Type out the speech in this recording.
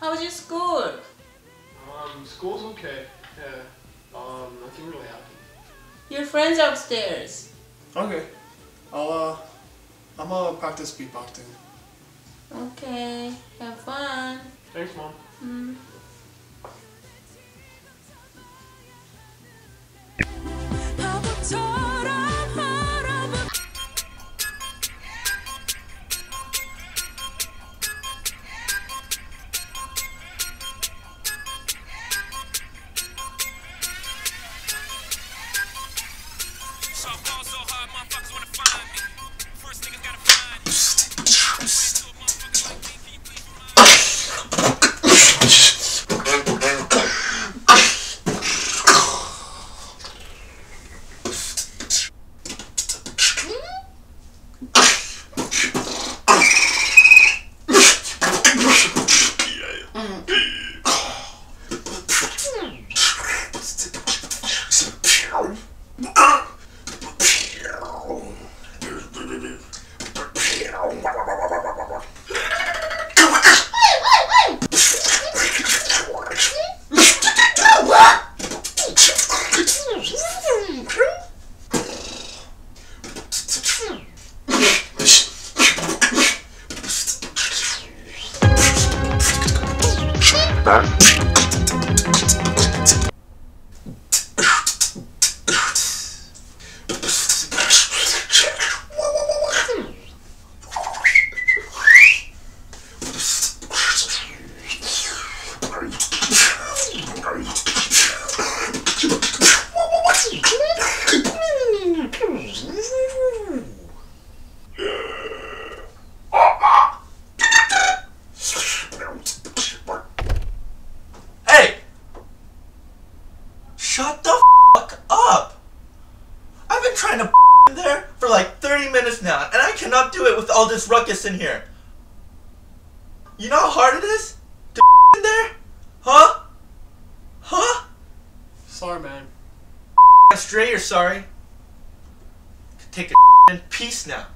How's your school? School's okay. Yeah. Nothing really happened. Your friends upstairs. Okay. I'm gonna practice beatboxing. Okay. Have fun. Thanks, Mom. Shut the fuck up! I've been trying to in there for like 30 minutes now, and I cannot do it with all this ruckus in here. You know how hard it is to in there? Huh? Huh? Sorry, man. Astray, you're sorry. Take a in peace now.